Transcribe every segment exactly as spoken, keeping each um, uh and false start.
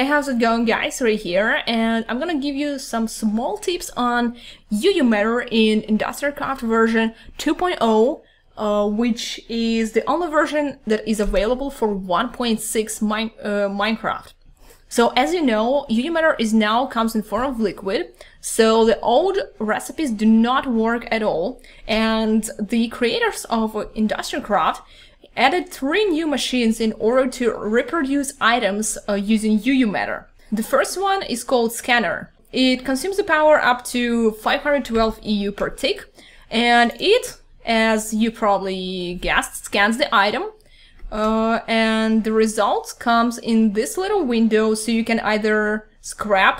Hey, how's it going, guys? Ray here, and I'm gonna give you some small tips on U U Matter in Industrial Craft version two point oh, uh, which is the only version that is available for one point six mine, uh, Minecraft. So, as you know, U U Matter is now comes in form of liquid, so the old recipes do not work at all, and the creators of Industrial Craft added three new machines in order to reproduce items uh, using U U Matter. The first one is called Scanner. It consumes the power up to five hundred twelve E U per tick, and it, as you probably guessed, scans the item. Uh, and the result comes in this little window, so you can either scrap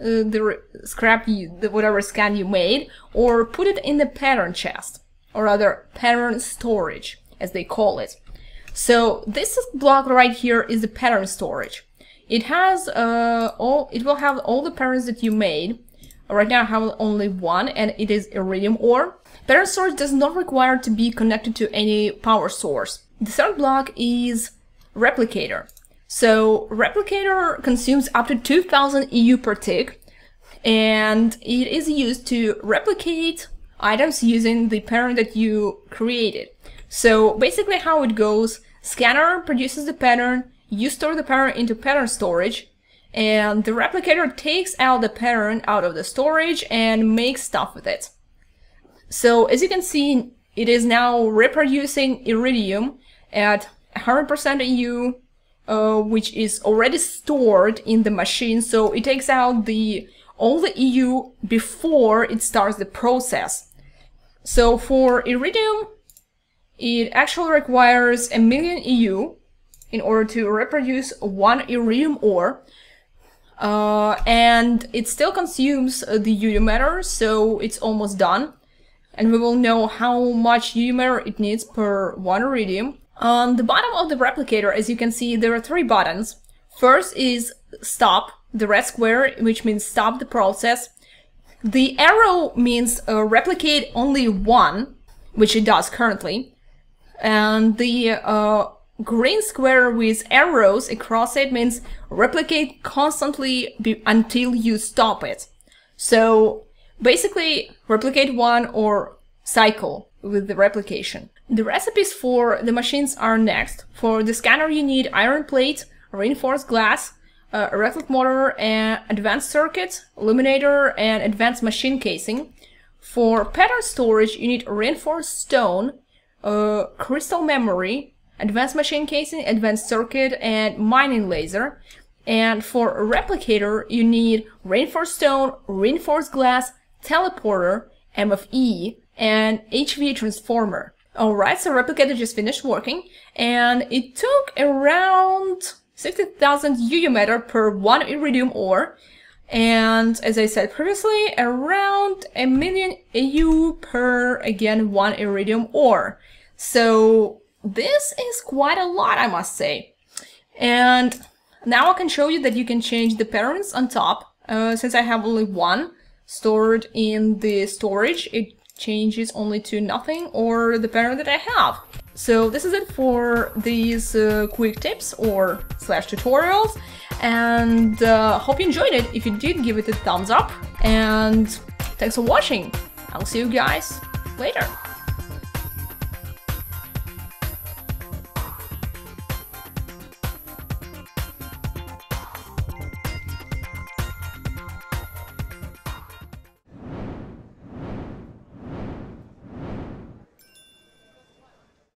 uh, the re scrap you, the whatever scan you made, or put it in the pattern chest, or rather pattern storage, as they call it. So this block right here is the pattern storage. It has uh, all. It will have all the patterns that you made. Right now I have only one, and it is Iridium ore. Pattern storage does not require to be connected to any power source. The third block is replicator. So replicator consumes up to two thousand E U per tick, and it is used to replicate items using the pattern that you created. So basically how it goes: scanner produces the pattern, you store the pattern into pattern storage, and the replicator takes out the pattern out of the storage and makes stuff with it. So as you can see, it is now reproducing Iridium at one hundred percent E U, uh, which is already stored in the machine, so it takes out the all the E U before it starts the process. So for Iridium, it actually requires a million E U in order to reproduce one Iridium ore, uh, and it still consumes the U U Matter, so it's almost done. And we will know how much U U Matter it needs per one Iridium. On the bottom of the replicator, as you can see, there are three buttons. First is stop, the red square, which means stop the process. The arrow means uh, replicate only one, which it does currently. And the uh, green square with arrows across it means replicate constantly be until you stop it. So basically, replicate one or cycle with the replication. The recipes for the machines are next. For the scanner, you need iron plate, reinforced glass, uh, a electric motor, and advanced circuit, illuminator, and advanced machine casing. For pattern storage, you need reinforced stone, uh, crystal memory, advanced machine casing, advanced circuit, and mining laser. And for a replicator, you need reinforced stone, reinforced glass, teleporter, M F E, and H V transformer. Alright, so replicator just finished working, and it took around sixty thousand U U Matter per one Iridium ore, and as I said previously, around a million E U per, again, one Iridium ore. So this is quite a lot, I must say. And now I can show you that you can change the patterns on top. Uh, since I have only one stored in the storage, it changes only to nothing or the pattern that I have. So this is it for these uh, quick tips or slash tutorials, and uh, hope you enjoyed it. If you did, give it a thumbs up, and thanks for watching. I'll see you guys later.